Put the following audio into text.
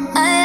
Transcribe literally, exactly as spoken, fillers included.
I